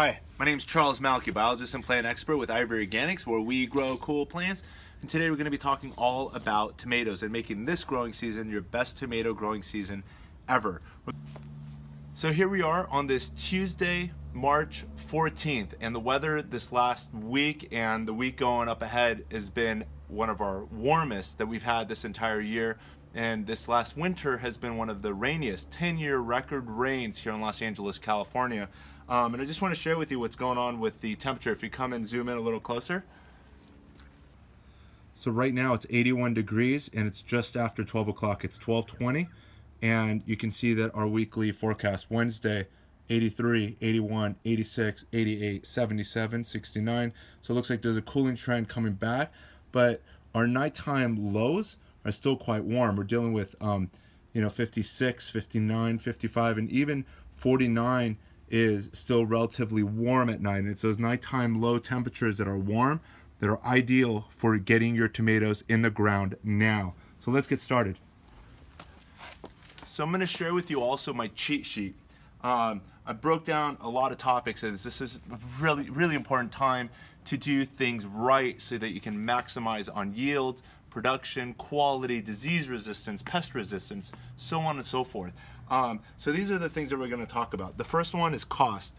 Hi, my name is Charles Malki, biologist and plant expert with Ivory Organics, where we grow cool plants. And today we're going to be talking all about tomatoes and making this growing season your best tomato growing season ever. So here we are on this Tuesday, March 14th, and the weather this last week and the week going up ahead has been one of our warmest that we've had this entire year. And this last winter has been one of the rainiest, 10-year record rains here in Los Angeles, California. And I just want to share with you what's going on with the temperature. If you come and zoom in a little closer. So right now it's 81 degrees and it's just after 12 o'clock. It's 12:20. And you can see that our weekly forecast Wednesday, 83, 81, 86, 88, 77, 69. So it looks like there's a cooling trend coming back, but our nighttime lows are still quite warm. We're dealing with, 56, 59, 55, and even 49 is still relatively warm at night. And it's those nighttime low temperatures that are warm that are ideal for getting your tomatoes in the ground now. So let's get started. So I'm going to share with you also my cheat sheet. I broke down a lot of topics as this is a really important time to do things right so that you can maximize on yield, production, quality, disease resistance, pest resistance, so on and so forth. So these are the things that we're going to talk about. The first one is cost.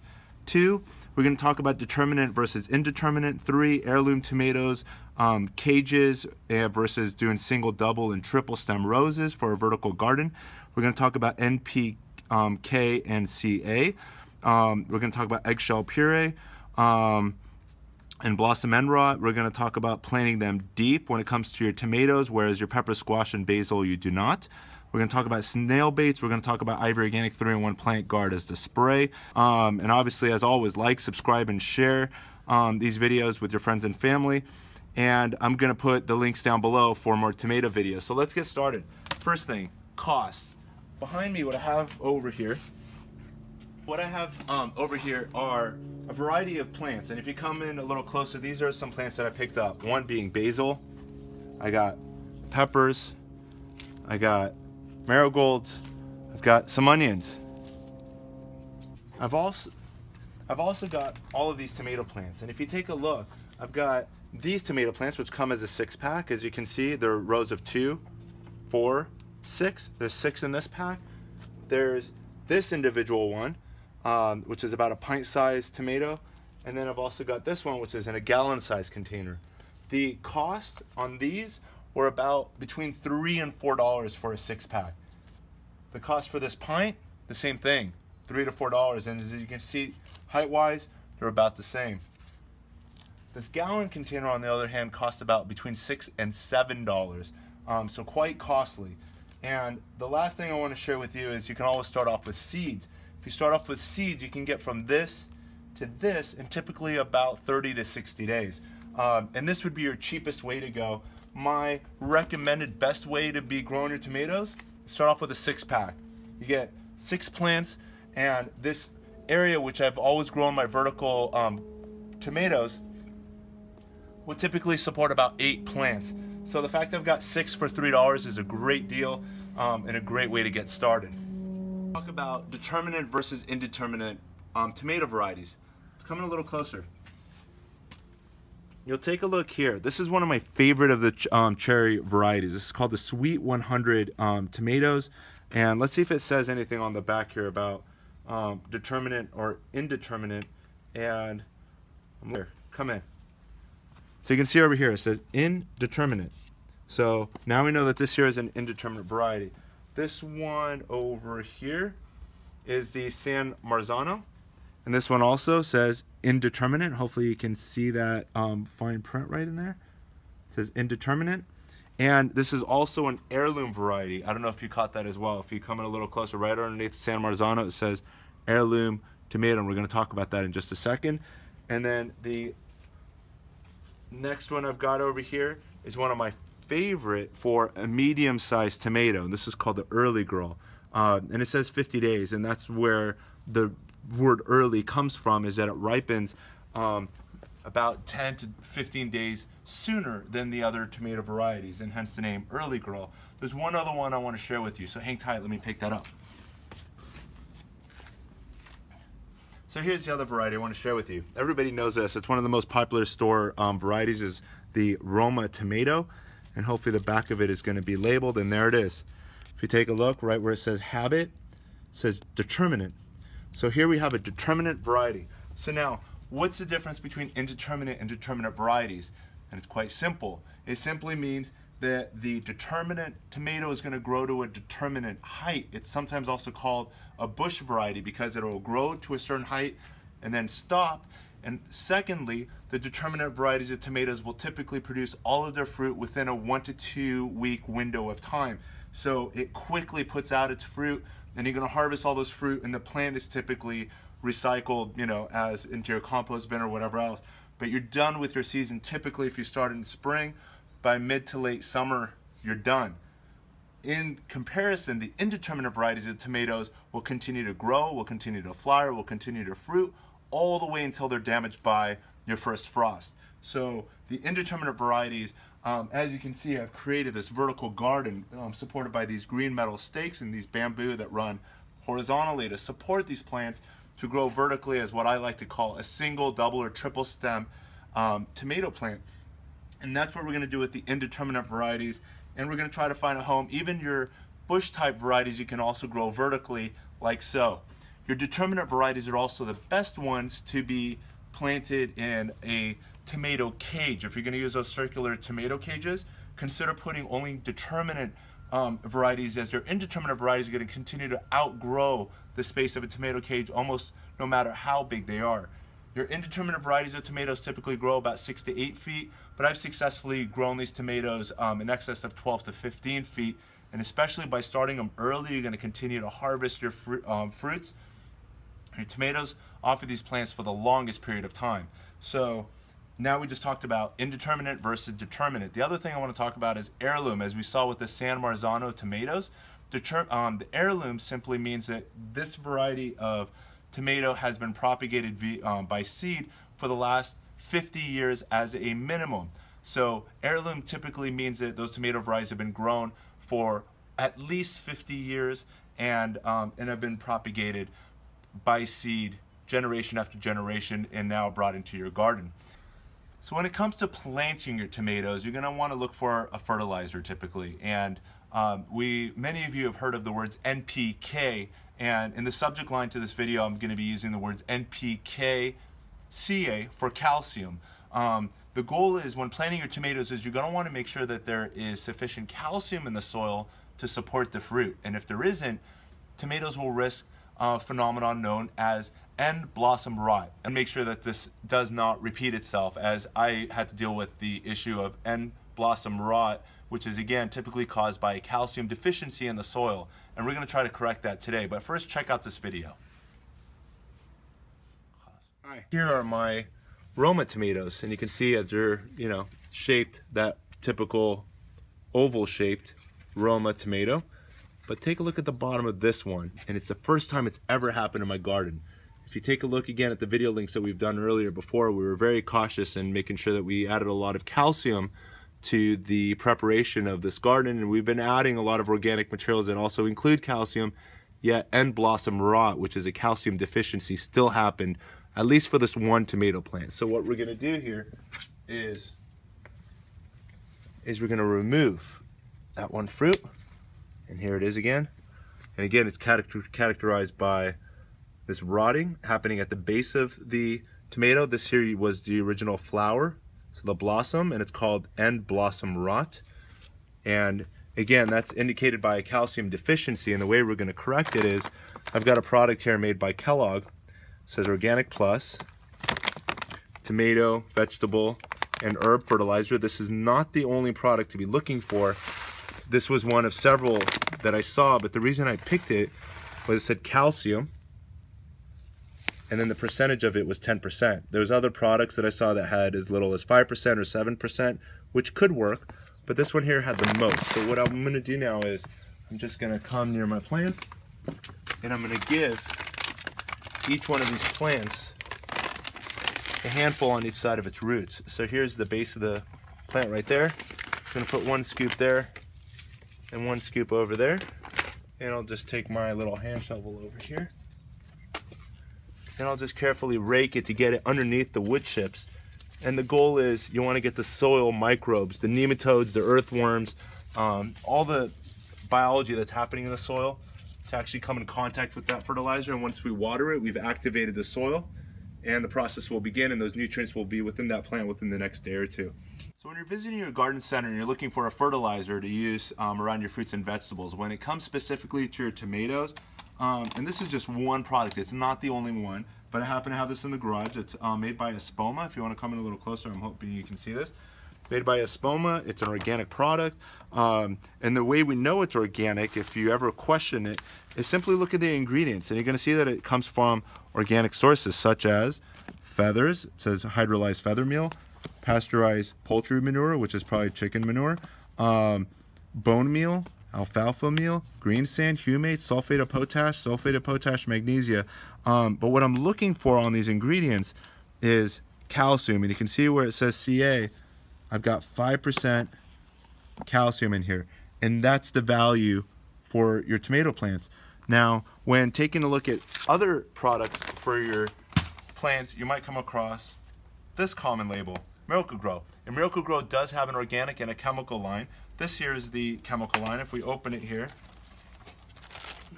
Two, we're going to talk about determinate versus indeterminate. Three, heirloom tomatoes, cages versus doing single, double, and triple stem roses for a vertical garden. We're going to talk about NPK and CA. We're going to talk about eggshell puree and blossom end rot. We're going to talk about planting them deep when it comes to your tomatoes, whereas your pepper, squash, and basil you do not. We're going to talk about snail baits. We're going to talk about Ivory Organic 3-in-1 Plant Guard as the spray. And obviously, as always, like, subscribe, and share these videos with your friends and family. And I'm going to put the links down below for more tomato videos. So let's get started. First thing, cost. Behind me, what I have over here, are a variety of plants. And if you come in a little closer, these are some plants that I picked up. One being basil. I got peppers. I got marigolds, I've got some onions. I've also got all of these tomato plants. And if you take a look, I've got these tomato plants, which come as a 6-pack. As you can see, they're rows of 2, 4, 6. There's 6 in this pack. There's this individual one, which is about a pint-sized tomato. And then I've also got this one, which is in a gallon-sized container. The cost on these were about between $3 and $4 for a 6-pack. The cost for this pint, the same thing, $3 to $4. And as you can see, height-wise, they're about the same. This gallon container, on the other hand, costs about between $6 and $7, so quite costly. And the last thing I want to share with you is you can always start off with seeds. If you start off with seeds, you can get from this to this in typically about 30 to 60 days. And this would be your cheapest way to go. My recommended best way to be growing your tomatoes, start off with a 6-pack. You get 6 plants, and this area, which I've always grown my vertical tomatoes, will typically support about 8 plants. So the fact I've got 6 for $3 is a great deal and a great way to get started. Talk about determinate versus indeterminate tomato varieties. It's coming a little closer. You'll take a look here. This is one of my favorite of the cherry varieties. This is called the Sweet 100 tomatoes. And let's see if it says anything on the back here about determinate or indeterminate. And here, come in. So you can see over here, it says indeterminate. So now we know that this here is an indeterminate variety. This one over here is the San Marzano. And this one also says indeterminate. Hopefully you can see that fine print right in there. It says indeterminate. And this is also an heirloom variety. I don't know if you caught that as well. If you come in a little closer, right underneath San Marzano, it says heirloom tomato. And we're going to talk about that in just a second. And then the next one I've got over here is one of my favorite for a medium-sized tomato. And this is called the Early Girl. And it says 50 days. And that's where the word early comes from, is that it ripens about 10 to 15 days sooner than the other tomato varieties, and hence the name Early Girl. There's one other one I want to share with you, so hang tight, let me pick that up. So here's the other variety I want to share with you. Everybody knows this. It's one of the most popular store varieties is the Roma tomato. And hopefully the back of it is going to be labeled. And there it is. If you take a look right where it says habit, it says determinant. So here we have a determinant variety. So now, what's the difference between indeterminate and determinate varieties? And it's quite simple. It simply means that the determinant tomato is going to grow to a determinant height. It's sometimes also called a bush variety because it will grow to a certain height and then stop. And secondly, the determinant varieties of tomatoes will typically produce all of their fruit within a 1 to 2 week window of time. So it quickly puts out its fruit, and you're going to harvest all those fruit, and the plant is typically recycled, you know, as into your compost bin or whatever else. But you're done with your season typically if you start in spring. By mid to late summer, you're done. In comparison, the indeterminate varieties of tomatoes will continue to grow, will continue to flower, will continue to fruit, all the way until they're damaged by your first frost. So the indeterminate varieties, as you can see, I've created this vertical garden supported by these green metal stakes and these bamboo that run horizontally to support these plants to grow vertically as what I like to call a single, double, or triple stem tomato plant. And that's what we're going to do with the indeterminate varieties. And we're going to try to find a home. Even your bush type varieties you can also grow vertically like so. Your determinate varieties are also the best ones to be planted in a tomato cage. If you're going to use those circular tomato cages, consider putting only determinate varieties, as your indeterminate varieties are going to continue to outgrow the space of a tomato cage almost no matter how big they are. Your indeterminate varieties of tomatoes typically grow about 6 to 8 feet, but I've successfully grown these tomatoes in excess of 12 to 15 feet, and especially by starting them early, you're going to continue to harvest your fruits. Your tomatoes offer these plants for the longest period of time. So now we just talked about indeterminate versus determinate. The other thing I want to talk about is heirloom. As we saw with the San Marzano tomatoes, the heirloom simply means that this variety of tomato has been propagated by seed for the last 50 years as a minimum. So heirloom typically means that those tomato varieties have been grown for at least 50 years and have been propagated by seed generation after generation and now brought into your garden. So when it comes to planting your tomatoes, you're going to want to look for a fertilizer typically, and many of you have heard of the words NPK. And in the subject line to this video, I'm going to be using the words NPK, CA for calcium. The goal is when planting your tomatoes is you're going to want to make sure that there is sufficient calcium in the soil to support the fruit. And if there isn't, tomatoes will risk a phenomenon known as end blossom rot. And make sure that this does not repeat itself, as I had to deal with the issue of end blossom rot, which is again typically caused by calcium deficiency in the soil. And we're going to try to correct that today, but first check out this video. Hi. Here are my Roma tomatoes, and you can see as they're, you know, shaped, that typical oval shaped Roma tomato. But take a look at the bottom of this one, and it's the first time it's ever happened in my garden. If you take a look again at the video links that we've done earlier before, we were very cautious in making sure that we added a lot of calcium to the preparation of this garden, and we've been adding a lot of organic materials that also include calcium, yet end blossom rot, which is a calcium deficiency, still happened, at least for this one tomato plant. So what we're going to do here is we're going to remove that one fruit, and here it is again. And again, it's characterized by this rotting happening at the base of the tomato. This here was the original flower, so the blossom, and it's called end blossom rot. And again, that's indicated by a calcium deficiency, and the way we're going to correct it is I've got a product here made by Kellogg. It says Organic Plus, tomato, vegetable, and herb fertilizer. This is not the only product to be looking for. This was one of several that I saw, but the reason I picked it was it said calcium, and then the percentage of it was 10%. There's other products that I saw that had as little as 5% or 7%, which could work, but this one here had the most. So what I'm gonna do now is I'm just gonna come near my plants, and I'm gonna give each one of these plants a handful on each side of its roots. So here's the base of the plant right there. I'm gonna put one scoop there and one scoop over there. And I'll just take my little hand shovel over here. and I'll just carefully rake it to get it underneath the wood chips. And the goal is you want to get the soil microbes, the nematodes, the earthworms, all the biology that's happening in the soil to actually come in contact with that fertilizer. And once we water it, we've activated the soil and the process will begin, and those nutrients will be within that plant within the next day or two. So when you're visiting your garden center and you're looking for a fertilizer to use around your fruits and vegetables, when it comes specifically to your tomatoes, and this is just one product, it's not the only one, but I happen to have this in the garage. It's made by Espoma. If you want to come in a little closer, I'm hoping you can see this. Made by Espoma, it's an organic product. And the way we know it's organic, if you ever question it, is simply look at the ingredients, and you're going to see that it comes from organic sources such as feathers, it says hydrolyzed feather meal, pasteurized poultry manure, which is probably chicken manure, bone meal, alfalfa meal, green sand, humus, sulfate of potash, magnesia. But what I'm looking for on these ingredients is calcium, and you can see where it says CA, I've got 5% calcium in here, and that's the value for your tomato plants. Now, when taking a look at other products for your plants, you might come across this common label, Miracle-Gro. And Miracle-Gro does have an organic and a chemical line. This here is the chemical line. If we open it here,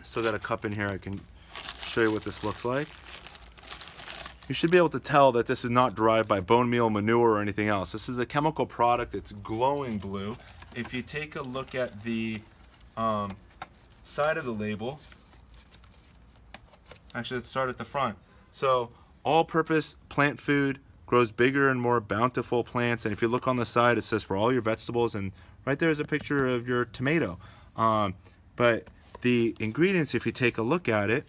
still got a cup in here, I can show you what this looks like. You should be able to tell that this is not derived by bone meal, manure, or anything else. This is a chemical product. It's glowing blue. If you take a look at the side of the label, actually let's start at the front. So all-purpose plant food grows bigger and more bountiful plants. And if you look on the side, it says for all your vegetables, and right there is a picture of your tomato. But the ingredients, if you take a look at it,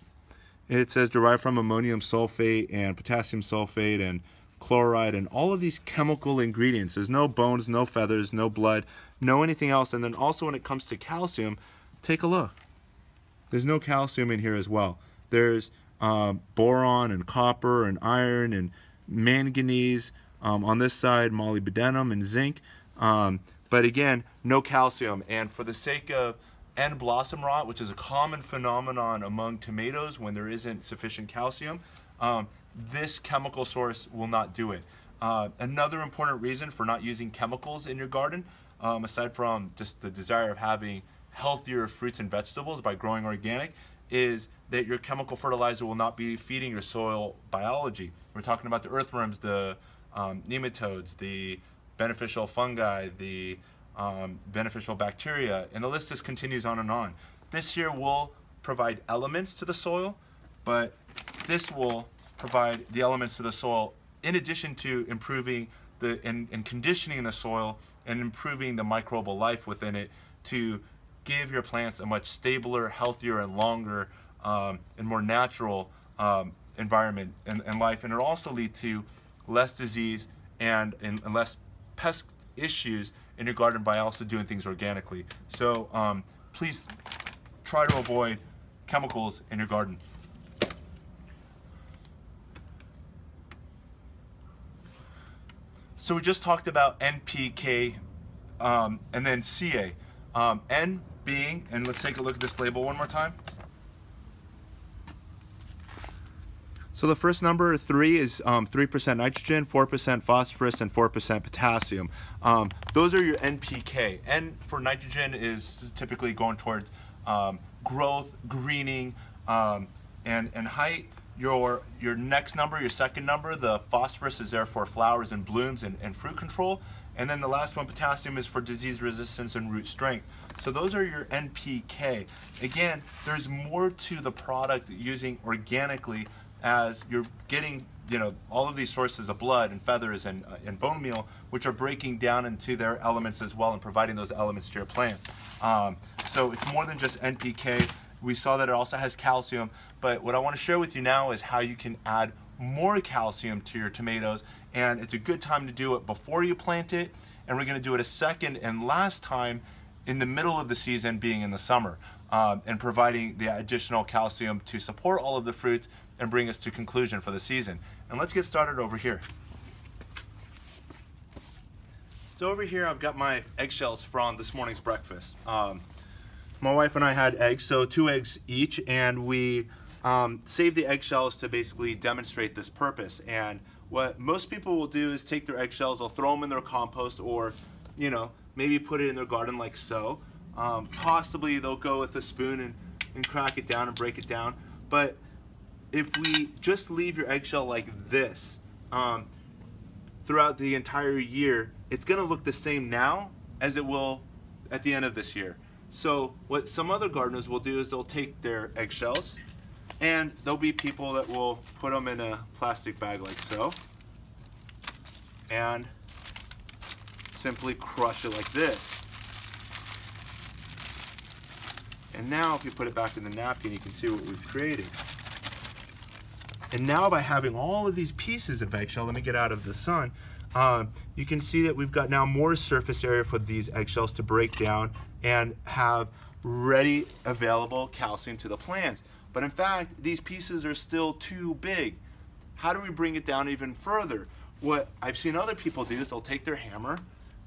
it says derived from ammonium sulfate and potassium sulfate and chloride and all of these chemical ingredients. There's no bones, no feathers, no blood, no anything else. And then also when it comes to calcium, take a look. There's no calcium in here as well. There's boron and copper and iron and manganese. On this side, molybdenum and zinc. But again, no calcium. And for the sake of end blossom rot, which is a common phenomenon among tomatoes when there isn't sufficient calcium, this chemical source will not do it. Another important reason for not using chemicals in your garden, aside from just the desire of having healthier fruits and vegetables by growing organic, is that your chemical fertilizer will not be feeding your soil biology. We're talking about the earthworms, the nematodes, the beneficial fungi, the beneficial bacteria, and the list just continues on and on. This here will provide elements to the soil, but this will provide the elements to the soil in addition to improving the and conditioning the soil and improving the microbial life within it to give your plants a much stabler, healthier, and longer and more natural environment and life. And it'll also lead to less disease and less pest issues in your garden by also doing things organically. So please try to avoid chemicals in your garden. So we just talked about NPK and then CA. N being, and let's take a look at this label one more time. So the first number, 3, is 3% nitrogen, 4% phosphorus, and 4% potassium. Those are your NPK. N for nitrogen is typically going towards growth, greening, and height. Your next number, your second number, the phosphorus is there for flowers and blooms and fruit control. And then the last one, potassium, is for disease resistance and root strength. So those are your NPK. Again, there's more to the product using organically, as you're getting, you know, all of these sources of blood and feathers and bone meal, which are breaking down into their elements as well and providing those elements to your plants. So it's more than just NPK. We saw that it also has calcium, but what I want to share with you now is how you can add more calcium to your tomatoes, and it's a good time to do it before you plant it, and we're going to do it a second and last time in the middle of the season, being in the summer, and providing the additional calcium to support all of the fruits and bring us to conclusion for the season. And let's get started over here. So over here I've got my eggshells from this morning's breakfast. My wife and I had eggs, so 2 eggs each, and we Save the eggshells to basically demonstrate this purpose. And what most people will do is take their eggshells, they'll throw them in their compost, or, you know, maybe put it in their garden like so. Possibly they'll go with a spoon and crack it down and break it down. But if we just leave your eggshell like this throughout the entire year, it's gonna look the same now as it will at the end of this year. So what some other gardeners will do is they'll take their eggshells, and there'll be people that will put them in a plastic bag like so and simply crush it like this. And now if you put it back in the napkin, you can see what we've created. And now by having all of these pieces of eggshell, let me get out of the sun, you can see that we've got now more surface area for these eggshells to break down and have ready available calcium to the plants. But in fact, these pieces are still too big. How do we bring it down even further? What I've seen other people do is they'll take their hammer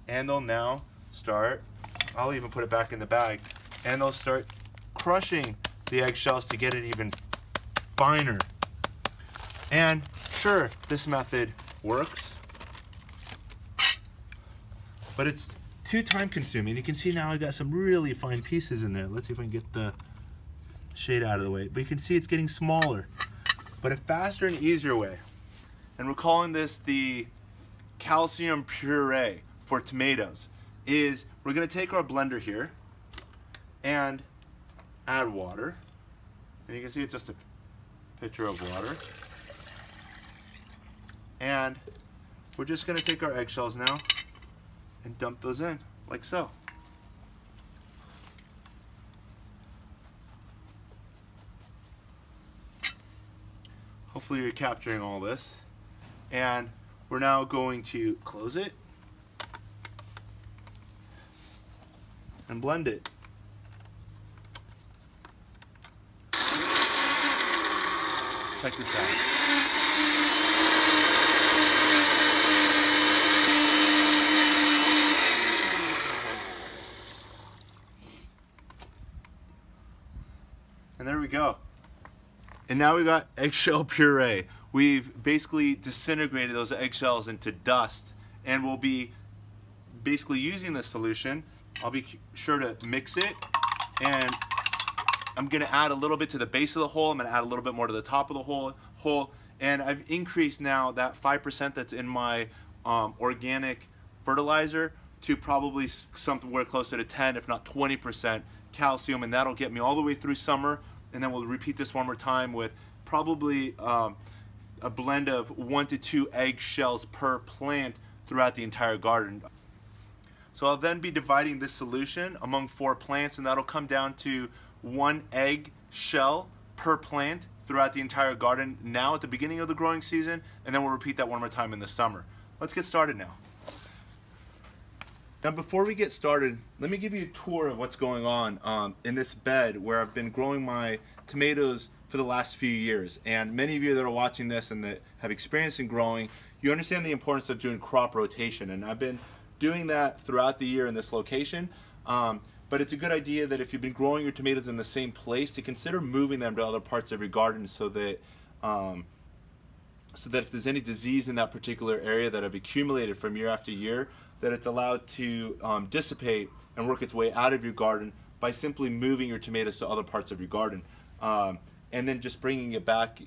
and they'll now start, I'll even put it back in the bag, and they'll start crushing the eggshells to get it even finer. And sure, this method works, but it's too time consuming. You can see now I got some really fine pieces in there. Let's see if I can get the shade out of the way. But you can see it's getting smaller, but a faster and easier way. And we're calling this the calcium puree for tomatoes. Is we're gonna take our blender here and add water. And you can see it's just a pitcher of water. And we're just gonna take our eggshells now and dump those in, like so. Hopefully you're capturing all this. And we're now going to close it and blend it. Check this out. And there we go. And now we've got eggshell puree. We've basically disintegrated those eggshells into dust, and we'll be basically using this solution. I'll be sure to mix it, and I'm gonna add a little bit to the base of the hole. I'm gonna add a little bit more to the top of the hole. And I've increased now that 5% that's in my organic fertilizer to probably somewhere closer to 10, if not 20% calcium, and that'll get me all the way through summer. And then we'll repeat this one more time with probably a blend of 1 to 2 eggshells per plant throughout the entire garden. So I'll then be dividing this solution among 4 plants, and that'll come down to 1 eggshell per plant throughout the entire garden now at the beginning of the growing season, and then we'll repeat that one more time in the summer. Let's get started now. Now before we get started, let me give you a tour of what's going on in this bed where I've been growing my tomatoes for the last few years. And many of you that are watching this and that have experience in growing, you understand the importance of doing crop rotation. And I've been doing that throughout the year in this location. But it's a good idea that if you've been growing your tomatoes in the same place, to consider moving them to other parts of your garden so that if there's any disease in that particular area that have accumulated from year after year, that it's allowed to dissipate and work its way out of your garden by simply moving your tomatoes to other parts of your garden. And then just bringing it back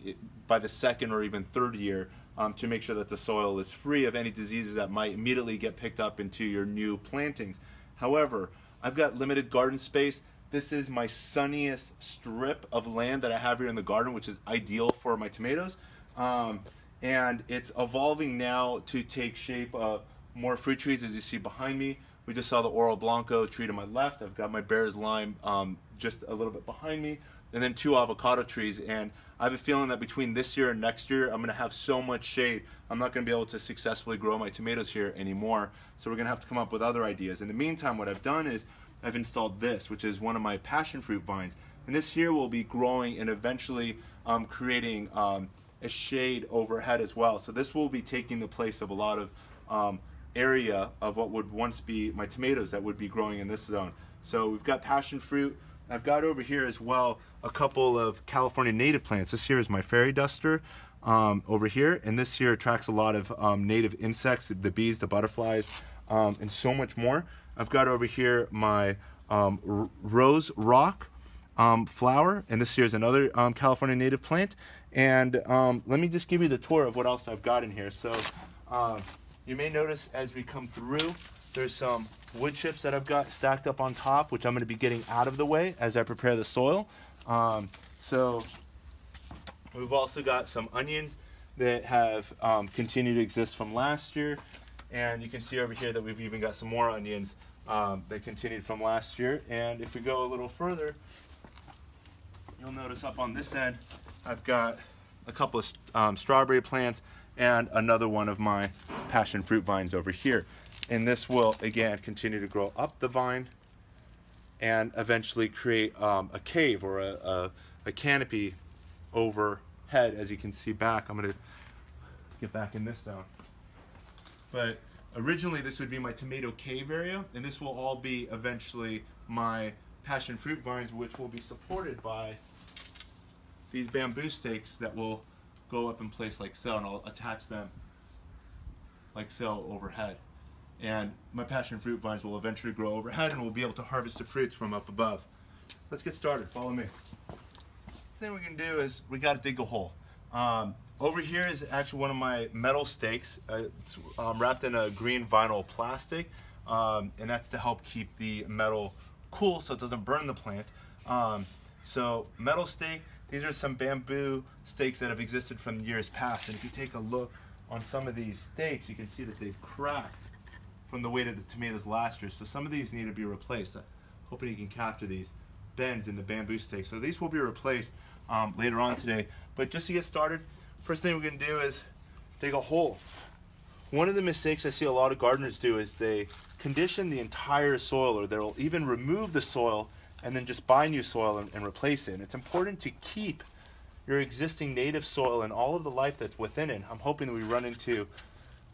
by the 2nd or even 3rd year to make sure that the soil is free of any diseases that might immediately get picked up into your new plantings. However, I've got limited garden space. This is my sunniest strip of land that I have here in the garden, which is ideal for my tomatoes. And it's evolving now to take shape of more fruit trees, as you see behind me. We just saw the Oro Blanco tree to my left. I've got my Bear's Lime just a little bit behind me, and then 2 avocado trees. And I have a feeling that between this year and next year, I'm gonna have so much shade, I'm not gonna be able to successfully grow my tomatoes here anymore. So we're gonna have to come up with other ideas. In the meantime, what I've done is I've installed this, which is one of my passion fruit vines. And this here will be growing and eventually creating a shade overhead as well. So this will be taking the place of a lot of area of what would once be my tomatoes that would be growing in this zone. So we've got passion fruit, I've got over here as well a couple of California native plants. This here is my fairy duster over here, and this here attracts a lot of native insects, the bees, the butterflies, and so much more. I've got over here my rose rock flower, and this here is another California native plant. And let me just give you the tour of what else I've got in here. So you may notice as we come through, there's some wood chips that I've got stacked up on top, which I'm going to be getting out of the way as I prepare the soil. So we've also got some onions that have continued to exist from last year. And you can see over here that we've even got some more onions that continued from last year. And if we go a little further, you'll notice up on this end, I've got a couple of strawberry plants and another one of my passion fruit vines over here. And this will, again, continue to grow up the vine and eventually create a cave or a canopy overhead, as you can see back. I'm gonna get back in this zone. But originally, this would be my tomato cave area, and this will all be eventually my passion fruit vines, which will be supported by these bamboo stakes that will go up in place like so, and I'll attach them like so overhead. And my passion fruit vines will eventually grow overhead, and we'll be able to harvest the fruits from up above. Let's get started, follow me. The thing we can do is we gotta dig a hole. Over here is actually one of my metal stakes. It's wrapped in a green vinyl plastic, and that's to help keep the metal cool so it doesn't burn the plant. So metal stake, these are some bamboo stakes that have existed from years past. And if you take a look on some of these stakes, you can see that they've cracked from the weight of the tomatoes last year. So some of these need to be replaced. I'm hoping you can capture these bends in the bamboo stakes. So these will be replaced later on today. But just to get started, first thing we're gonna do is dig a hole. One of the mistakes I see a lot of gardeners do is they condition the entire soil, or they'll even remove the soil and then just buy new soil and replace it. And it's important to keep your existing native soil and all of the life that's within it. I'm hoping that we run into,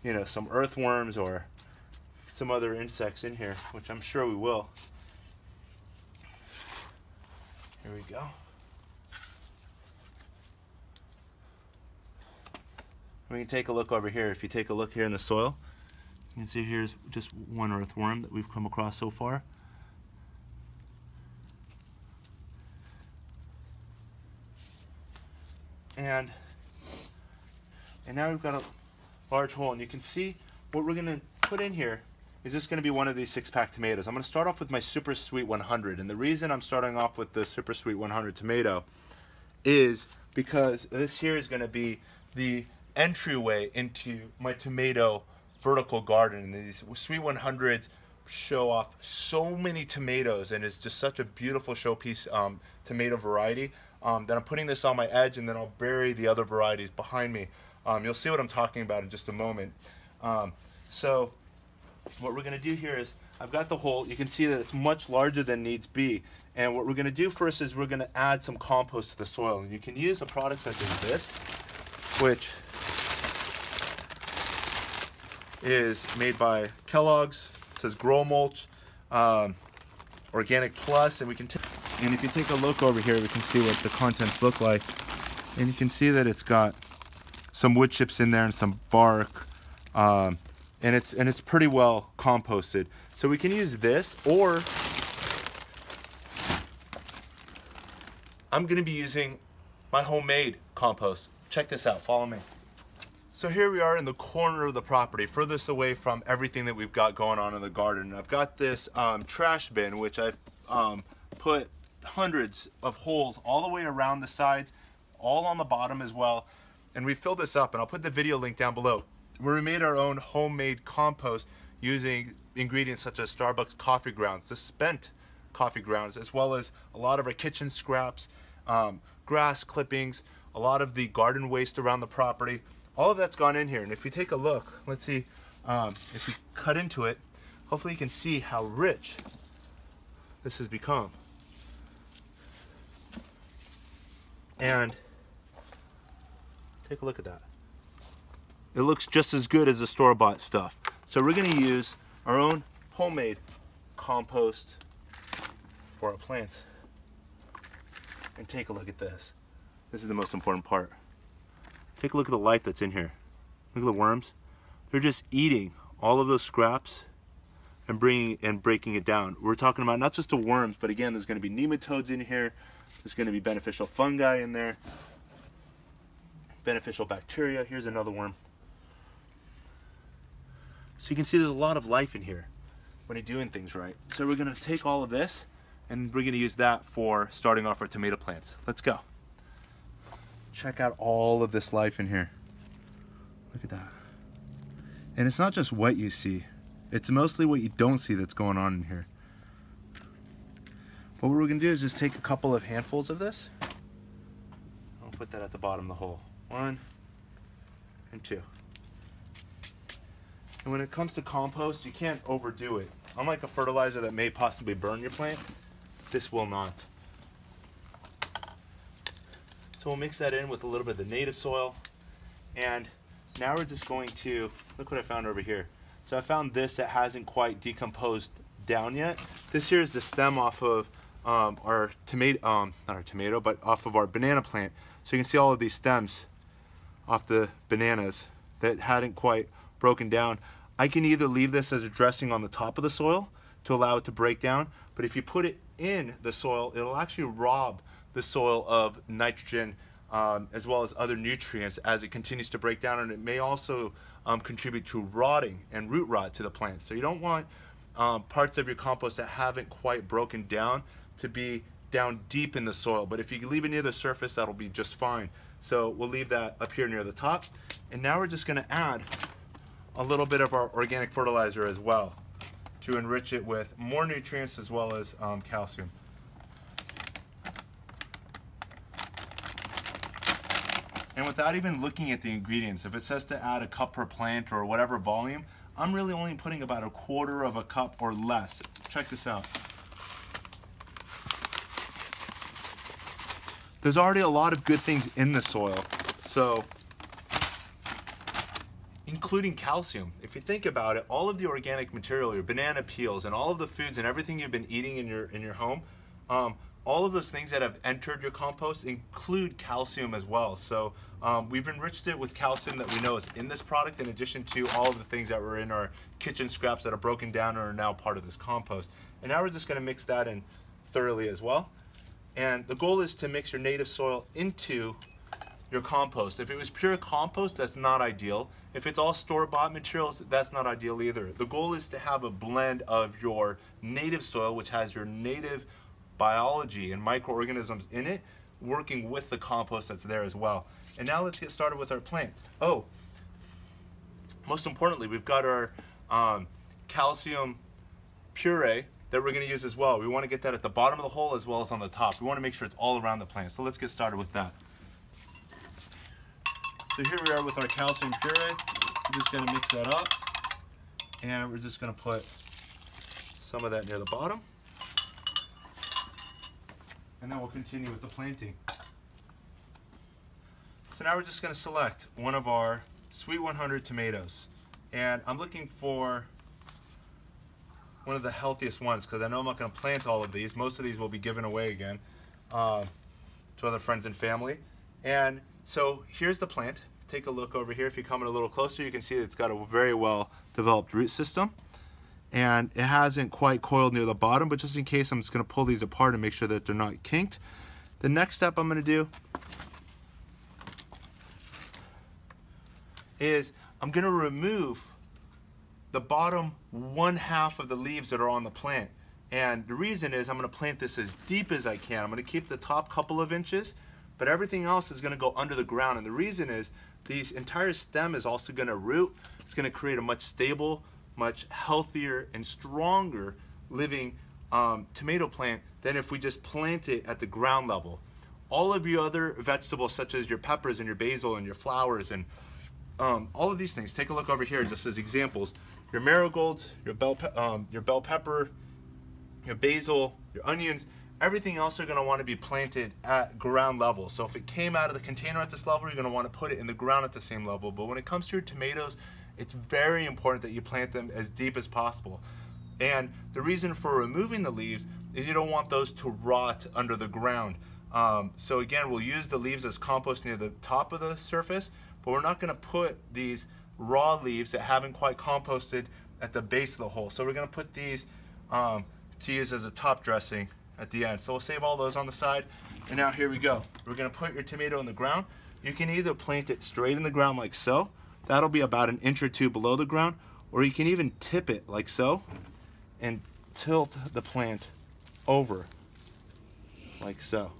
you know, some earthworms or some other insects in here, which I'm sure we will. Here we go. We can take a look over here. If you take a look here in the soil, you can see here's just one earthworm that we've come across so far. And now we've got a large hole, and you can see what we're gonna put in here is this going to be one of these 6-pack tomatoes. I'm going to start off with my Super Sweet 100, and the reason I'm starting off with the Super Sweet 100 tomato is because this here is going to be the entryway into my tomato vertical garden. And these Sweet 100s show off so many tomatoes, and it's just such a beautiful showpiece tomato variety that I'm putting this on my edge, and then I'll bury the other varieties behind me. You'll see what I'm talking about in just a moment. So what we're going to do here is I've got the hole. You can see that it's much larger than needs be. And what we're going to do first is we're going to add some compost to the soil. And you can use a product such as this, which is made by Kellogg's. It says Grow Mulch, Organic Plus. And we can and if you take a look over here, we can see what the contents look like. And you can see that it's got some wood chips in there and some bark. And it's pretty well composted. So we can use this, or I'm gonna be using my homemade compost. Check this out, follow me. So here we are in the corner of the property, furthest away from everything that we've got going on in the garden. I've got this trash bin, which I've put hundreds of holes all the way around the sides, all on the bottom as well. And we filled this up, and I'll put the video link down below, where we made our own homemade compost using ingredients such as Starbucks coffee grounds, the spent coffee grounds, as well as a lot of our kitchen scraps, grass clippings, a lot of the garden waste around the property. All of that's gone in here. And if you take a look, let's see, if we cut into it, hopefully you can see how rich this has become. And take a look at that. It looks just as good as the store-bought stuff. So we're gonna use our own homemade compost for our plants. And take a look at this. This is the most important part. Take a look at the life that's in here. Look at the worms. They're just eating all of those scraps and breaking it down. We're talking about not just the worms, but again, there's going to be nematodes in here. There's going to be beneficial fungi in there. Beneficial bacteria. Here's another worm. So you can see there's a lot of life in here when you're doing things right. So we're going to take all of this and we're going to use that for starting off our tomato plants. Let's go. Check out all of this life in here. Look at that. And it's not just what you see. It's mostly what you don't see that's going on in here. But what we're going to do is just take a couple of handfuls of this. I'll put that at the bottom of the hole. One and two. And when it comes to compost, you can't overdo it. Unlike a fertilizer that may possibly burn your plant, this will not. So we'll mix that in with a little bit of the native soil. And now we're just going to, look what I found over here. So I found this that hasn't quite decomposed down yet. This here is the stem off of our tomato, not our tomato, but off of our banana plant. So you can see all of these stems off the bananas that hadn't quite broken down. I can either leave this as a dressing on the top of the soil to allow it to break down, but if you put it in the soil, it'll actually rob the soil of nitrogen as well as other nutrients as it continues to break down, and it may also contribute to rotting and root rot to the plants. So you don't want parts of your compost that haven't quite broken down to be down deep in the soil, but if you leave it near the surface, that'll be just fine. So we'll leave that up here near the top, and now we're just going to add a little bit of our organic fertilizer as well to enrich it with more nutrients as well as calcium. And without even looking at the ingredients, if it says to add a cup per plant or whatever volume, I'm really only putting about 1/4 cup or less. Check this out. There's already a lot of good things in the soil, so including calcium. If you think about it, all of the organic material, your banana peels and all of the foods and everything you've been eating in your home, all of those things that have entered your compost include calcium as well. So we've enriched it with calcium that we know is in this product, in addition to all of the things that were in our kitchen scraps that are broken down and are now part of this compost. And now we're just going to mix that in thoroughly as well. And the goal is to mix your native soil into your compost. If it was pure compost, that's not ideal. If it's all store-bought materials, that's not ideal either. The goal is to have a blend of your native soil, which has your native biology and microorganisms in it, working with the compost that's there as well. And now let's get started with our plant. Oh, most importantly, we've got our calcium puree that we're going to use as well. We want to get that at the bottom of the hole as well as on the top. We want to make sure it's all around the plant. So let's get started with that. So here we are with our calcium puree. We're just going to mix that up, and we're just going to put some of that near the bottom, and then we'll continue with the planting. So now we're just going to select one of our Sweet 100 tomatoes, and I'm looking for one of the healthiest ones because I know I'm not going to plant all of these. Most of these will be given away again to other friends and family. And so here's the plant. Take a look over here. If you come in a little closer, you can see it's got a very well developed root system, and it hasn't quite coiled near the bottom, but just in case, I'm just going to pull these apart and make sure that they're not kinked. The next step I'm going to do is I'm going to remove the bottom 1/2 of the leaves that are on the plant. And the reason is I'm going to plant this as deep as I can. I'm going to keep the top couple of inches, but everything else is going to go under the ground. And the reason is the entire stem is also going to root. It's going to create a much stable, much healthier, and stronger living tomato plant than if we just plant it at the ground level. All of your other vegetables, such as your peppers and your basil and your flowers and all of these things, take a look over here just as examples. Your marigolds, your bell pepper, your basil, your onions, everything else are going to want to be planted at ground level. So if it came out of the container at this level, you're going to want to put it in the ground at the same level. But when it comes to your tomatoes, it's very important that you plant them as deep as possible. And the reason for removing the leaves is you don't want those to rot under the ground. So again, we'll use the leaves as compost near the top of the surface, but we're not gonna put these raw leaves that haven't quite composted at the base of the hole. So we're gonna put these to use as a top dressing at the end. So we'll save all those on the side. And now here we go. We're gonna put your tomato in the ground. You can either plant it straight in the ground like so, that'll be about 1 or 2 inches below the ground, or you can even tip it like so and tilt the plant over like so.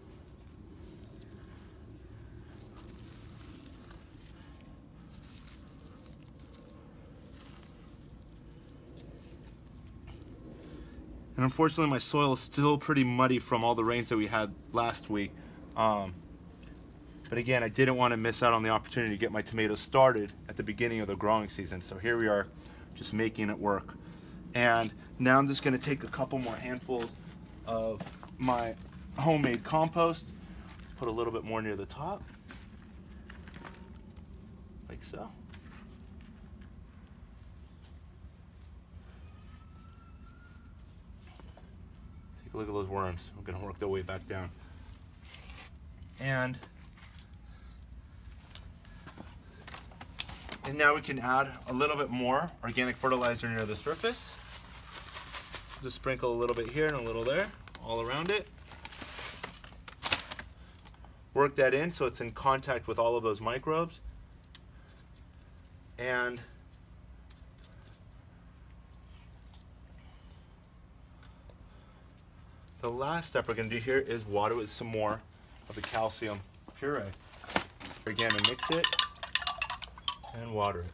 And unfortunately my soil is still pretty muddy from all the rains that we had last week. But again, I didn't want to miss out on the opportunity to get my tomatoes started at the beginning of the growing season. So here we are, just making it work. And now I'm just going to take a couple more handfuls of my homemade compost, put a little bit more near the top, like so. Take a look at those worms. We're going to work their way back down. And now we can add a little bit more organic fertilizer near the surface. Just sprinkle a little bit here and a little there, all around it. Work that in so it's in contact with all of those microbes. And the last step we're gonna do here is water with some more of the calcium puree. Again, and mix it and water it.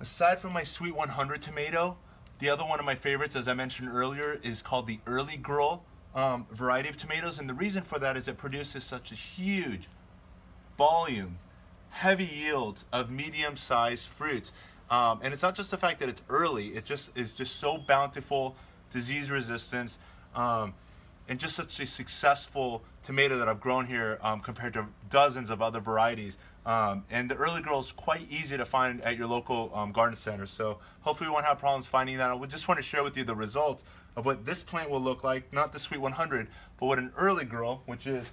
Aside from my Sweet 100 tomato, the other one of my favorites, as I mentioned earlier, is called the Early Girl variety of tomatoes. And the reason for that is it produces such a huge volume, heavy yields of medium-sized fruits. And it's not just the fact that it's early, it's just so bountiful, disease resistance, and just such a successful tomato that I've grown here compared to dozens of other varieties. And the Early Girl is quite easy to find at your local garden center. So hopefully you won't have problems finding that. I just want to share with you the results of what this plant will look like, not the Sweet 100, but what an Early Girl, which is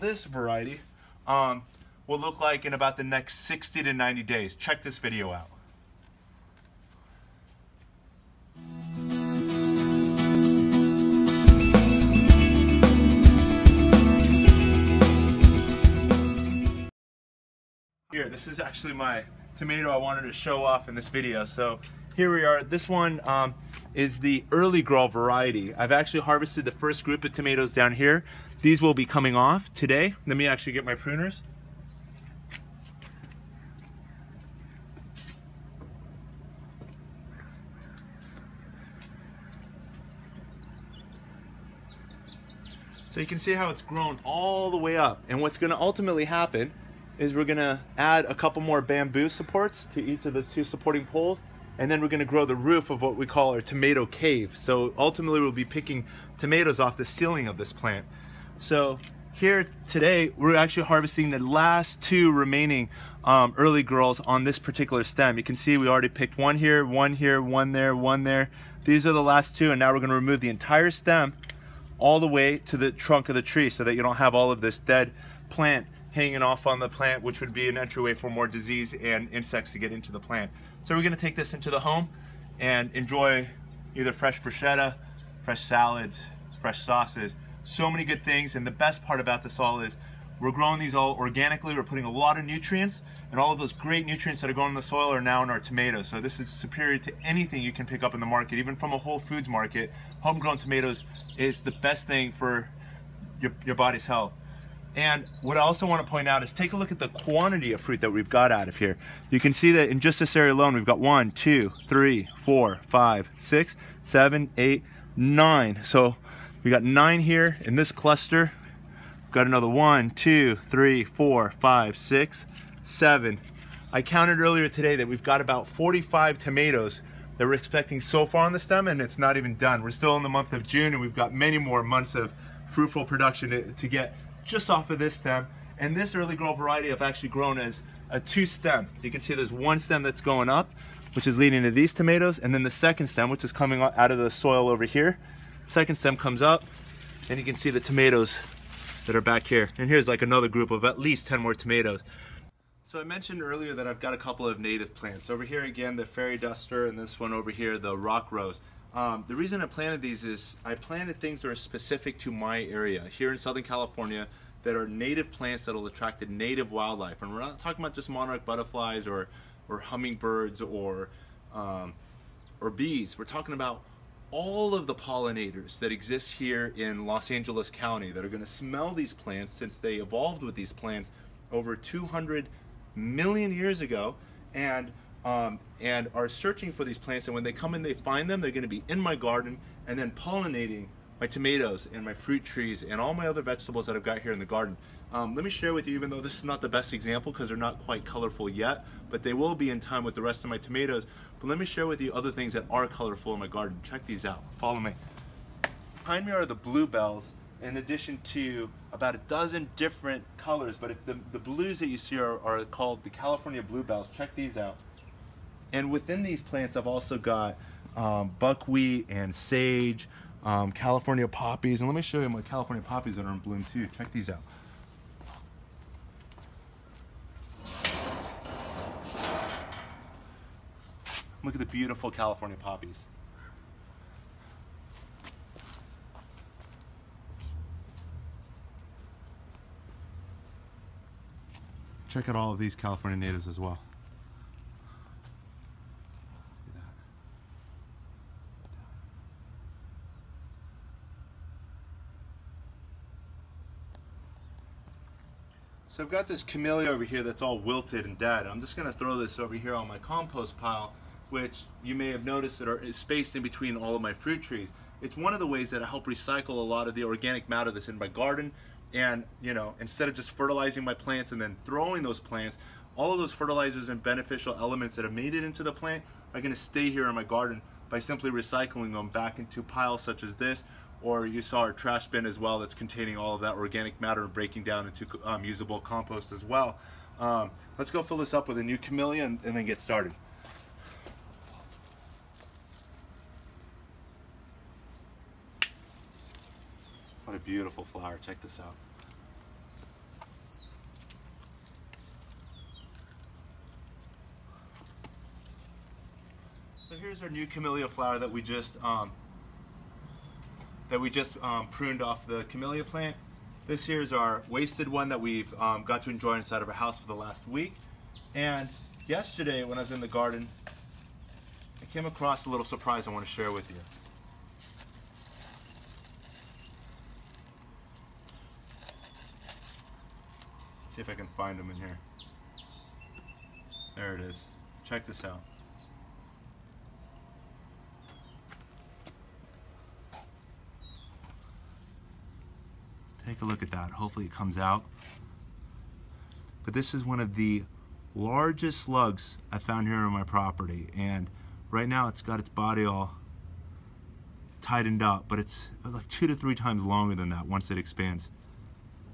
this variety, will look like in about the next 60 to 90 days. Check this video out. Here, this is actually my tomato I wanted to show off in this video. So here we are. This one is the Early Girl variety. I've actually harvested the first group of tomatoes down here. These will be coming off today. Let me actually get my pruners. So you can see how it's grown all the way up, and what's going to ultimately happen is we're gonna add a couple more bamboo supports to each of the 2 supporting poles, and then we're gonna grow the roof of what we call our tomato cave. So ultimately we'll be picking tomatoes off the ceiling of this plant. So here today, we're actually harvesting the last 2 remaining Early Girls on this particular stem. You can see we already picked one here, one here, one there, one there. These are the last 2, and now we're gonna remove the entire stem all the way to the trunk of the tree so that you don't have all of this dead plant hanging off on the plant, which would be an entryway for more disease and insects to get into the plant. So we're gonna take this into the home and enjoy either fresh bruschetta, fresh salads, fresh sauces, so many good things. And the best part about this all is we're growing these all organically. We're putting a lot of nutrients, and all of those great nutrients that are going in the soil are now in our tomatoes. So this is superior to anything you can pick up in the market, even from a Whole Foods market. Homegrown tomatoes is the best thing for your body's health. And what I also want to point out is take a look at the quantity of fruit that we've got out of here. You can see that in just this area alone, we've got 1, 2, 3, 4, 5, 6, 7, 8, 9. So we got 9 here in this cluster. We've got another 1, 2, 3, 4, 5, 6, 7. I counted earlier today that we've got about 45 tomatoes that we're expecting so far on the stem, and it's not even done. We're still in the month of June, and we've got many more months of fruitful production to get just off of this stem. And this Early Girl variety I've actually grown as a 2 stem. You can see there's 1 stem that's going up, which is leading to these tomatoes, and then the second stem, which is coming out of the soil over here. Second stem comes up, and you can see the tomatoes that are back here. And here's like another group of at least 10 more tomatoes. So I mentioned earlier that I've got a couple of native plants. Over here again, the fairy duster, and this one over here, the rock rose. The reason I planted these is I planted things that are specific to my area here in Southern California that are native plants that will attract native wildlife. And we're not talking about just monarch butterflies or hummingbirds or bees. We're talking about all of the pollinators that exist here in Los Angeles County that are going to smell these plants since they evolved with these plants over 200 million years ago, and are searching for these plants, and when they come in, they find them. They're going to be in my garden and then pollinating my tomatoes and my fruit trees and all my other vegetables that I've got here in the garden. Let me share with you, even though this is not the best example because they're not quite colorful yet, but they will be in time with the rest of my tomatoes. But let me share with you other things that are colorful in my garden. Check these out. Follow me. Behind me are the bluebells, in addition to about a dozen different colors, but it's the blues that you see are called the California bluebells. Check these out. And within these plants, I've also got buckwheat and sage, California poppies. And let me show you my California poppies that are in bloom too. Check these out. Look at the beautiful California poppies. Check out all of these California natives as well. So I've got this camellia over here that's all wilted and dead. I'm just gonna throw this over here on my compost pile, which you may have noticed that is spaced in between all of my fruit trees. It's one of the ways that I help recycle a lot of the organic matter that's in my garden. And, you know, instead of just fertilizing my plants and then throwing those plants, all of those fertilizers and beneficial elements that have made it into the plant are going to stay here in my garden by simply recycling them back into piles such as this, or you saw our trash bin as well that's containing all of that organic matter and breaking down into usable compost as well. Let's go fill this up with a new camellia and then get started. What a beautiful flower. Check this out. So here's our new camellia flower that we just pruned off the camellia plant. This here is our wasted one that we've got to enjoy inside of our house for the last week. And yesterday when I was in the garden, I came across a little surprise I want to share with you. See if I can find them in here. There it is. Check this out. Take a look at that. Hopefully it comes out. But this is one of the largest slugs I found here on my property, and right now it's got its body all tightened up, but it's like 2 to 3 times longer than that once it expands.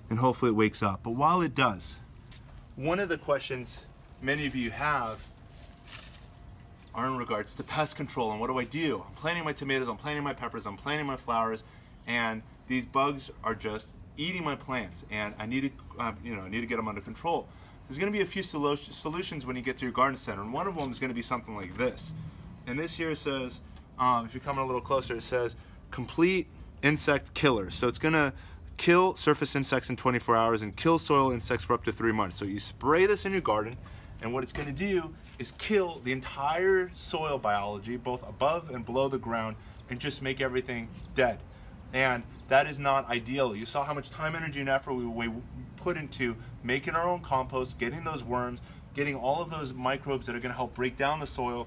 And hopefully it wakes up. But while it does, one of the questions many of you have are in regards to pest control and what do I do? I'm planting my tomatoes, I'm planting my peppers, I'm planting my flowers, and these bugs are just eating my plants, and I need to, I need to get them under control. There's going to be a few solutions when you get to your garden center, and one of them is going to be something like this. And this here says, if you come in a little closer, it says complete insect killer. So it's going to kill surface insects in 24 hours and kill soil insects for up to 3 months. So you spray this in your garden, and what it's going to do is kill the entire soil biology, both above and below the ground, and just make everything dead. And that is not ideal. You saw how much time, energy, and effort we put into making our own compost, getting those worms, getting all of those microbes that are going to help break down the soil,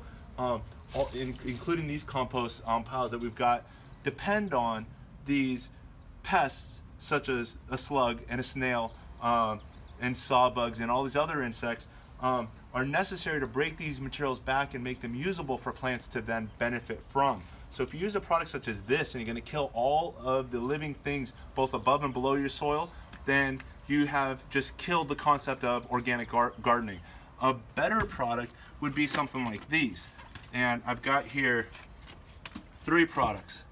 including these compost piles that we've got, depend on these pests such as a slug and a snail and sawbugs and all these other insects are necessary to break these materials back and make them usable for plants to then benefit from. So if you use a product such as this and you're going to kill all of the living things both above and below your soil, then you have just killed the concept of organic gardening. A better product would be something like these. and I've got here 3 products,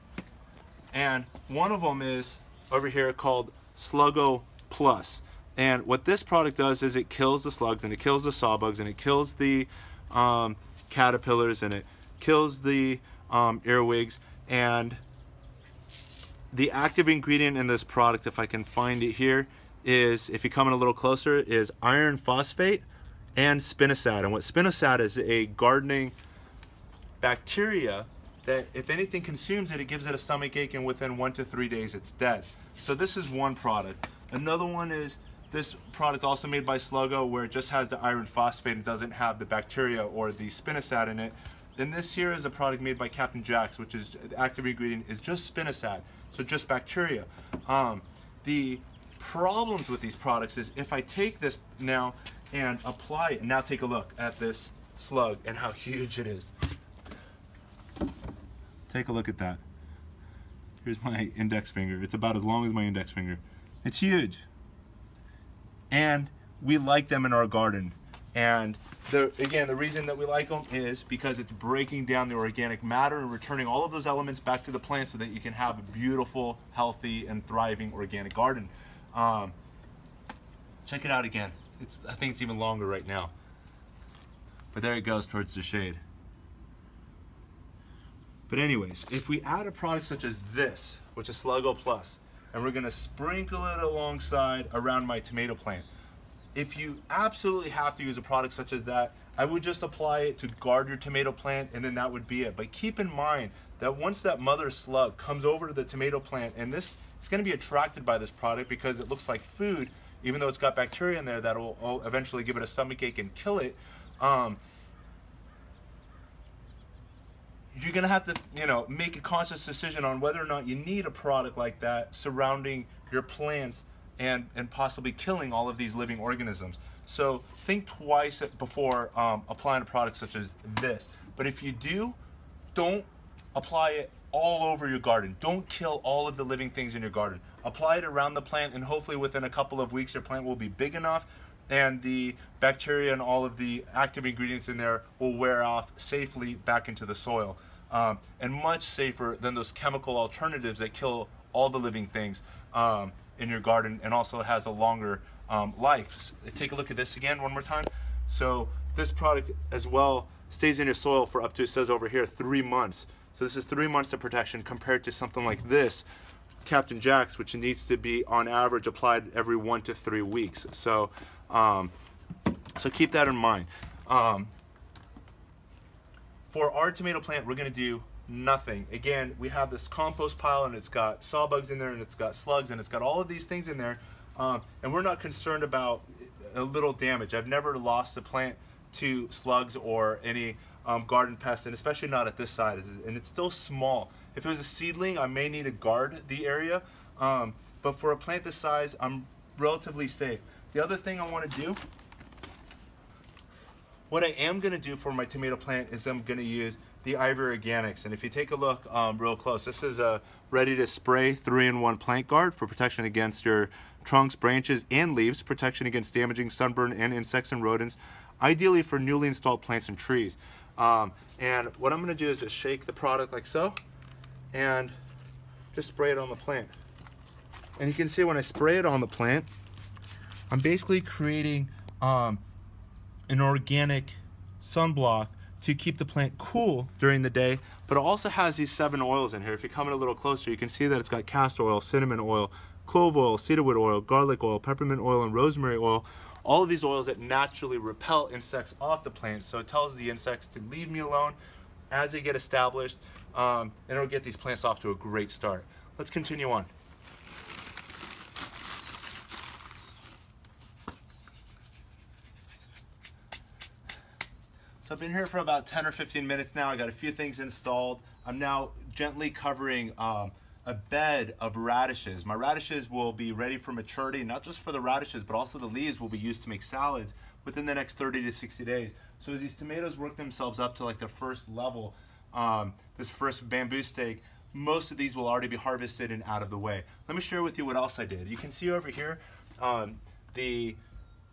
and one of them is over here called Sluggo Plus. And what this product does is it kills the slugs, and it kills the sawbugs, and it kills the caterpillars, and it kills the earwigs. And the active ingredient in this product, if I can find it here, is, if you come in a little closer, is iron phosphate and spinosad. And what spinosad is, a gardening bacteria that if anything consumes it, it gives it a stomach ache, and within 1 to 3 days it's dead. So this is one product. Another one is this product also made by Sluggo, where it just has the iron phosphate and doesn't have the bacteria or the spinosad in it. Then this here is a product made by Captain Jack's, which is, the active ingredient is just spinosad, so just bacteria. The problems with these products is, if I take this now and apply it, and now take a look at this slug and how huge it is. Take a look at that. Here's my index finger. It's about as long as my index finger. It's huge. And we like them in our garden. And again, the reason that we like them is because it's breaking down the organic matter and returning all of those elements back to the plant so that you can have a beautiful, healthy, and thriving organic garden. Check it out again. I think it's even longer right now. But there it goes towards the shade. But anyways, if we add a product such as this, which is Sluggo Plus, and we're gonna sprinkle it alongside around my tomato plant. If you absolutely have to use a product such as that, I would just apply it to guard your tomato plant, and then that would be it. But keep in mind that once that mother slug comes over to the tomato plant, and this is gonna be attracted by this product because it looks like food, even though it's got bacteria in there that will eventually give it a stomach ache and kill it. You're gonna have to, make a conscious decision on whether or not you need a product like that surrounding your plants and possibly killing all of these living organisms. So think twice before applying a product such as this. But if you do, don't apply it all over your garden. Don't kill all of the living things in your garden. Apply it around the plant, and hopefully within a couple of weeks your plant will be big enough and the bacteria and all of the active ingredients in there will wear off safely back into the soil. And much safer than those chemical alternatives that kill all the living things in your garden, and also has a longer life. So take a look at this again one more time. So this product as well stays in your soil for up to, it says over here, 3 months. So this is 3 months of protection compared to something like this, Captain Jack's, which needs to be on average applied every 1 to 3 weeks. So so keep that in mind. For our tomato plant, we're gonna do nothing. Again, we have this compost pile, and it's got sawbugs in there, and it's got slugs, and it's got all of these things in there, and we're not concerned about a little damage. I've never lost a plant to slugs or any garden pests, and especially not at this size, and it's still small. If it was a seedling, I may need to guard the area, but for a plant this size, I'm relatively safe. The other thing I want to do, what I am going to do for my tomato plant, is I'm going to use the Ivory Organics. And if you take a look real close, this is a ready to spray 3-in-1 plant guard for protection against your trunks, branches, and leaves, protection against damaging sunburn and insects and rodents, ideally for newly installed plants and trees. And what I'm going to do is just shake the product like so and just spray it on the plant. And you can see when I spray it on the plant, I'm basically creating an organic sunblock to keep the plant cool during the day, but it also has these 7 oils in here. If you come in a little closer, you can see that it's got castor oil, cinnamon oil, clove oil, cedarwood oil, garlic oil, peppermint oil, and rosemary oil. All of these oils that naturally repel insects off the plant. So it tells the insects to leave me alone as they get established, and it'll get these plants off to a great start. Let's continue on. So I've been here for about 10 or 15 minutes now. I got a few things installed. I'm now gently covering a bed of radishes. My radishes will be ready for maturity, not just for the radishes, but also the leaves will be used to make salads within the next 30 to 60 days. So as these tomatoes work themselves up to like their first level, this first bamboo stake, most of these will already be harvested and out of the way. Let me share with you what else I did. You can see over here, the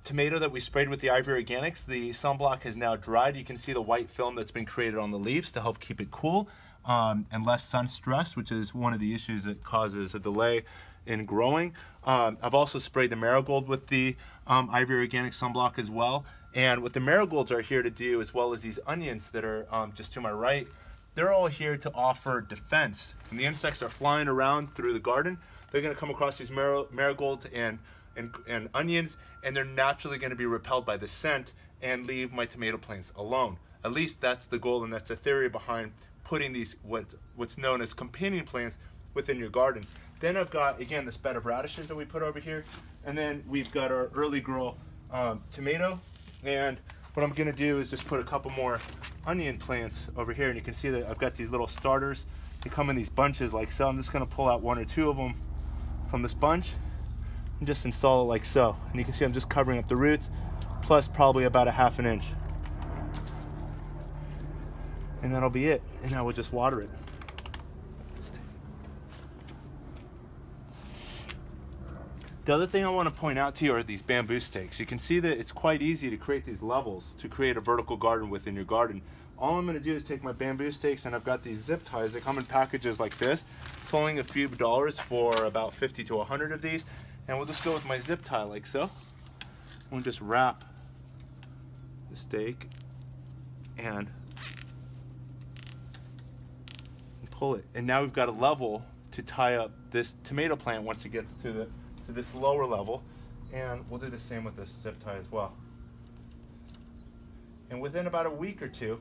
tomato that we sprayed with the Ivory Organics, the sunblock has now dried. You can see the white film that's been created on the leaves to help keep it cool and less sun stress, which is one of the issues that causes a delay in growing. I've also sprayed the marigold with the Ivory Organic sunblock as well. And what the marigolds are here to do, as well as these onions that are just to my right, they're all here to offer defense. When the insects are flying around through the garden, they're gonna come across these marigolds and onions, and they're naturally gonna be repelled by the scent and leave my tomato plants alone. At least that's the goal, and that's the theory behind putting these, what's known as companion plants, within your garden. Then I've got, again, this bed of radishes that we put over here, and then we've got our Early Girl tomato. And what I'm gonna do is just put a couple more onion plants over here, and you can see that I've got these little starters. They come in these bunches like so. I'm just gonna pull out one or two of them from this bunch and just install it like so. And you can see I'm just covering up the roots, plus probably about a half an inch. And that'll be it. And I will just water it. The other thing I want to point out to you are these bamboo stakes. You can see that it's quite easy to create these levels to create a vertical garden within your garden. All I'm going to do is take my bamboo stakes, and I've got these zip ties that come in packages like this. It's only a few dollars for about 50 to 100 of these, and we'll just go with my zip tie like so. We'll just wrap the stake and pull it. And now we've got a level to tie up this tomato plant once it gets to the to this lower level, and we'll do the same with this zip tie as well. And within about a week or two,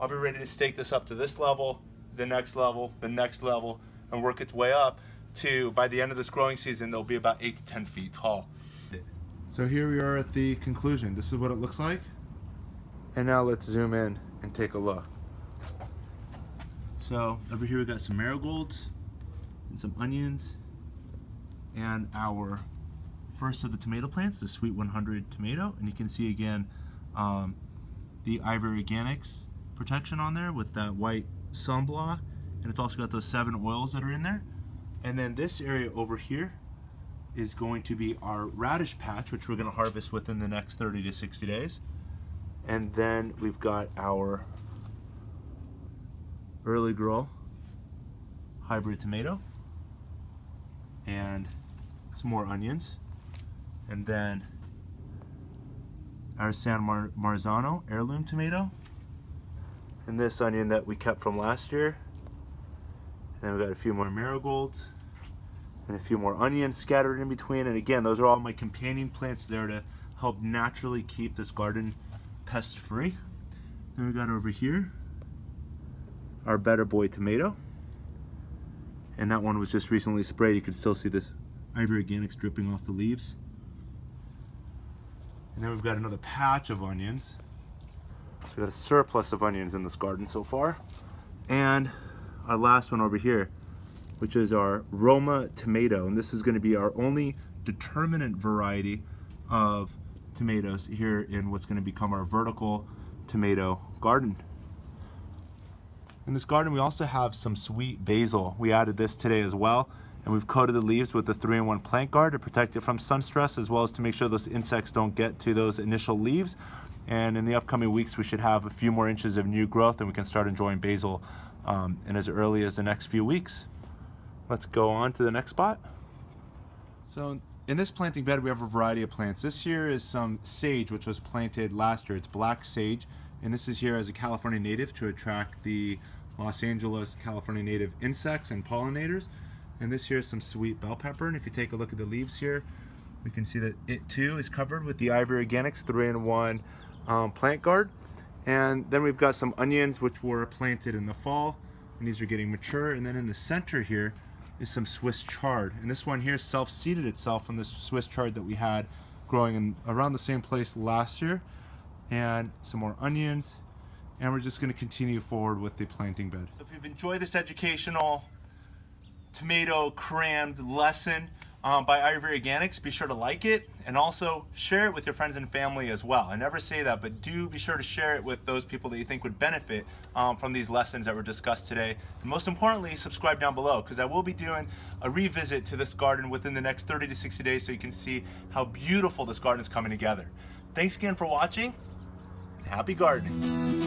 I'll be ready to stake this up to this level, the next level, the next level, and work its way up to, by the end of this growing season, they'll be about 8 to 10 feet tall. So here we are at the conclusion. This is what it looks like. And now let's zoom in and take a look. So over here we got some marigolds and some onions, and our first of the tomato plants, the Sweet 100 tomato. And you can see again the Ivory Organics protection on there with that white sunblock, and it's also got those 7 oils that are in there. And then this area over here is going to be our radish patch, which we're going to harvest within the next 30 to 60 days. And then we've got our Early Girl hybrid tomato and some more onions, and then our San Marzano heirloom tomato, and this onion that we kept from last year. And then we got a few more marigolds and a few more onions scattered in between. And again, those are all my companion plants there to help naturally keep this garden pest free. Then we got over here our Better Boy tomato, and that one was just recently sprayed. You can still see this Ivory Organics dripping off the leaves. And then we've got another patch of onions. So we've got a surplus of onions in this garden so far. And our last one over here, which is our Roma tomato. And this is going to be our only determinant variety of tomatoes here in what's going to become our vertical tomato garden. In this garden, we also have some sweet basil. We added this today as well, and we've coated the leaves with the 3-in-1 plant guard to protect it from sun stress, as well as to make sure those insects don't get to those initial leaves. And in the upcoming weeks, we should have a few more inches of new growth, and we can start enjoying basil in as early as the next few weeks. Let's go on to the next spot. So in this planting bed, we have a variety of plants. This here is some sage, which was planted last year. It's black sage. And this is here as a California native to attract the Los Angeles, California native insects and pollinators. And this here is some sweet bell pepper. And if you take a look at the leaves here, we can see that it too is covered with the Ivory Organics 3-in-1 plant guard. And then we've got some onions, which were planted in the fall, and these are getting mature. And then in the center here is some Swiss chard. And this one here self-seeded itself from the Swiss chard that we had growing in around the same place last year. And some more onions, and we're just going to continue forward with the planting bed. So if you've enjoyed this educational tomato crammed lesson, by Ivory Organics. Be sure to like it and also share it with your friends and family as well. I never say that, but do be sure to share it with those people that you think would benefit from these lessons that were discussed today. And most importantly, subscribe down below, because I will be doing a revisit to this garden within the next 30 to 60 days so you can see how beautiful this garden is coming together. Thanks again for watching. Happy gardening.